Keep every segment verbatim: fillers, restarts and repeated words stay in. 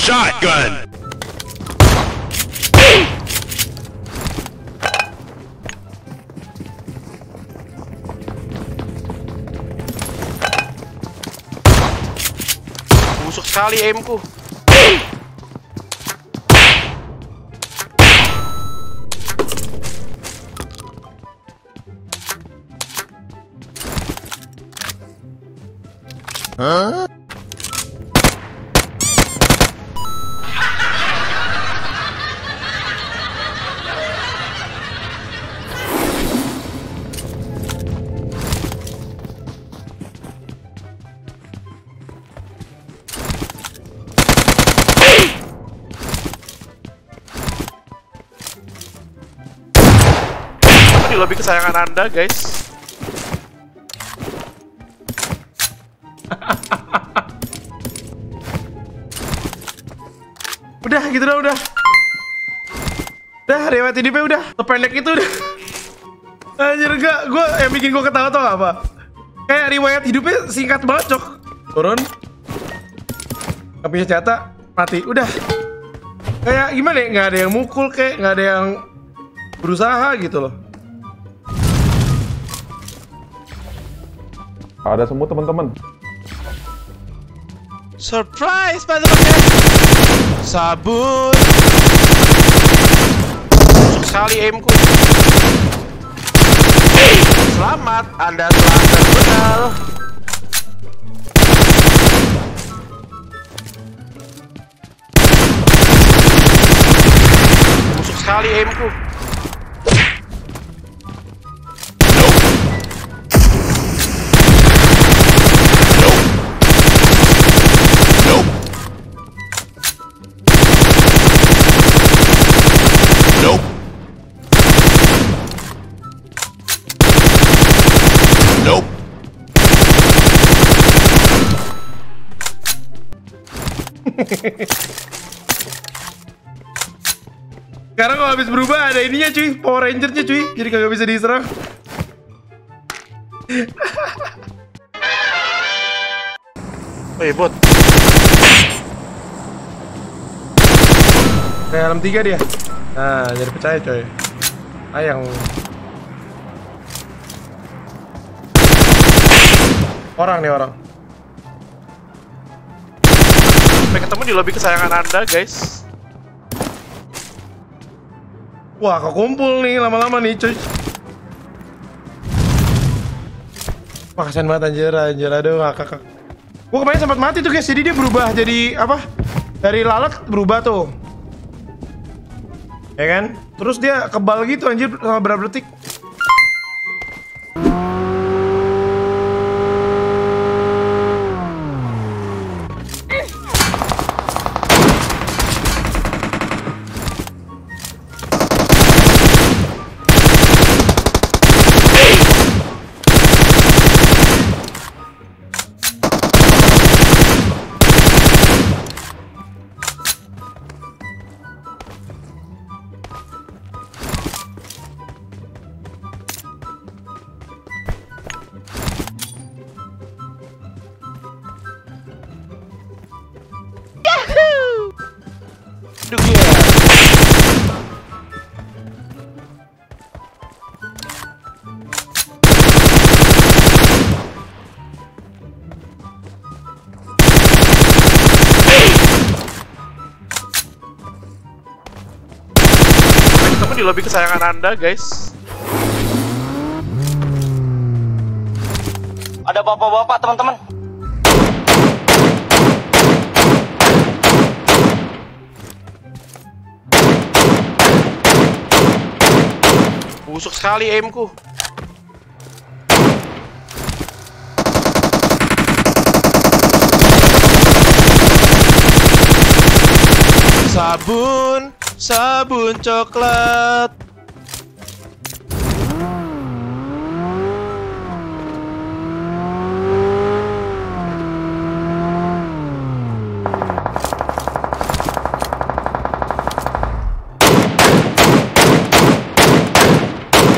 Shotgun! Busuk sekali aimku. Huh? Ini lebih kesayangan Anda, guys. Udah gitu dah, udah udah lewat ini pe, udah sependek itu udah. Anjir, gak, gue yang bikin gue ketawa tau gak apa, kayak riwayat hidupnya singkat banget, cok. Turun, gak punya senjata, mati, udah. Kayak gimana ya, gak ada yang mukul kayak, gak ada yang berusaha gitu loh. Ada semut, teman-teman. Surprise, motherfucker. Sabun. Busuk sekali aimku. Hey, selamat, Anda telah terkenal. Busuk sekali aimku. Sekarang kalau habis berubah ada ininya cuy, Power Ranger-nya cuy, jadi kagak bisa diserang. Woi bot. Dalam tiga dia. Nah, jadi percaya coy. Ayang. Orang nih orang. Sampai ketemu di lobby kesayangan Anda, guys. Wah, kekumpul nih lama-lama nih, cuy. Wah, kasihan banget anjir, anjir, aduh, kakak. Gue kemarin sempat mati tuh, guys. Jadi dia berubah jadi apa? Dari lalat berubah tuh. Ya kan? Terus dia kebal gitu anjir sama berapa detik. Di lobby kesayangan Anda, guys. Ada bapak-bapak, teman-teman. Busuk sekali aimku. Sabun. Sabun coklat.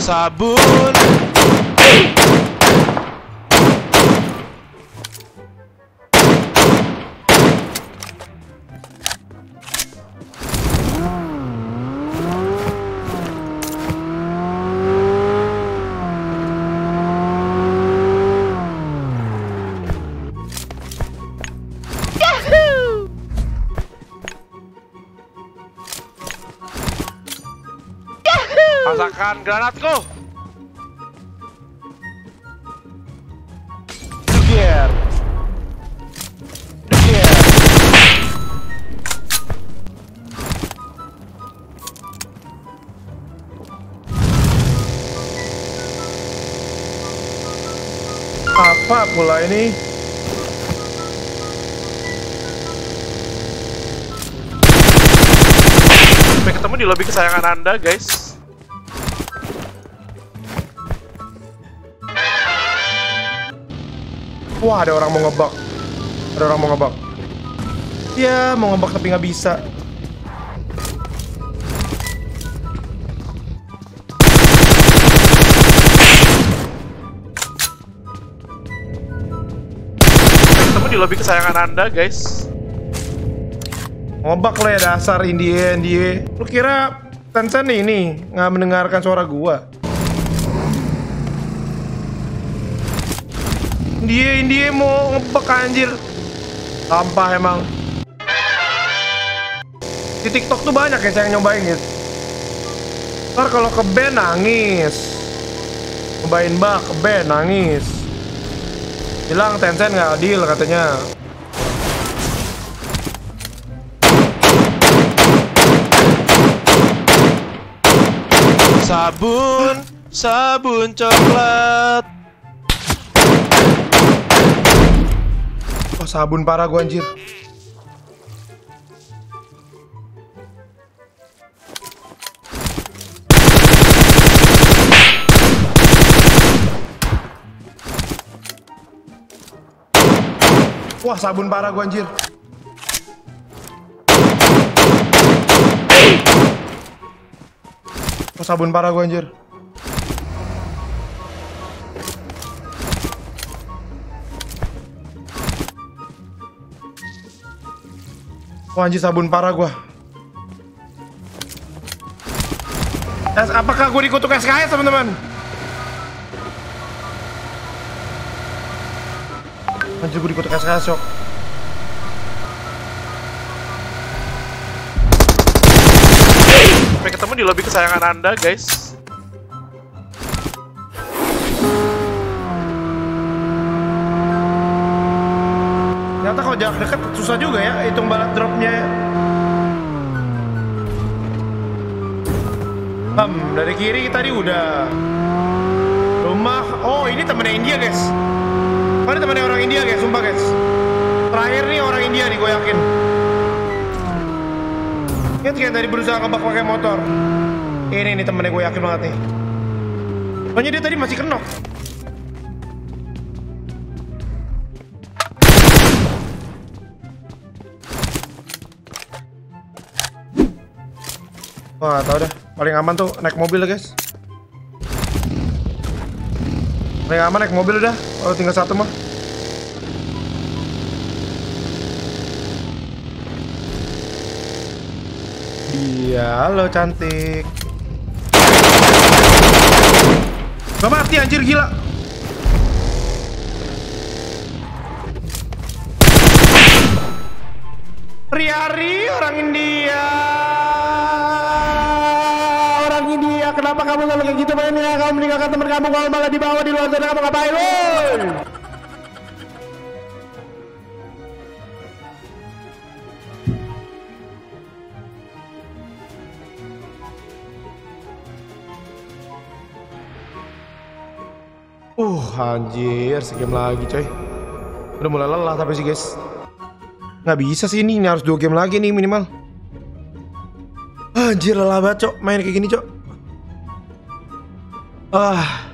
Sabun. Tahan granatku. Degir. Degir. Apa pula ini? Sampai ketemu di lobi kesayangan Anda, guys. Wah, ada orang mau ngebug. Ada orang mau ngebug. Ya, mau ngebug tapi nggak bisa. Ketemu di lobi kesayangan Anda, guys. Ngebug lah ya, dasar Indie, Indie. Lu kira Tencent ini nggak mendengarkan suara gua? Dia Indie mau ngebug anjir. Sampah emang. Di TikTok tuh banyak ya yang nyobain gitu. Ntar kalau ke band nangis. Nyobain bug ke band nangis. Bilang Tencent gak adil katanya. Sabun, sabun coklat. Oh, sabun parah gua anjir. Wah, sabun parah gua anjir. Oh, sabun parah gua anjir. Wah, anjir, sabun parah gua. S Apakah gua dikutuk S K S, teman-teman? Anjir, gua dikutuk S K S, sok. Sampai ketemu di lobi kesayangan Anda, guys. Ternyata kalau jarak dekat susah juga ya, hitung balas dropnya. Hmm, dari kiri tadi udah. Rumah, oh ini temennya India guys. Mana temennya orang India guys, sumpah guys. Terakhir nih orang India nih, gue yakin. Ingat kan tadi berusaha ngebak pakai motor. Ini nih temennya, gue yakin banget nih. Soalnya dia tadi masih kenok. Wah, tau dah. Paling aman tuh naik mobil ya guys. Paling aman naik mobil udah. Kalau tinggal satu mah. Iya, lo cantik. Gak mati anjir, gila. Hari-hari orang India. Kenapa kamu selalu kayak gitu mainnya? Kamu meninggalkan teman kamu, kamu malah dibawa di luar sana, kamu ngapain? Woy! Uh, anjir, segame lagi coy. Udah mulai lelah tapi sih guys. Nggak bisa sih ini, ini harus dua game lagi nih minimal. Anjir, lelah banget cok, main kayak gini cok. Ah.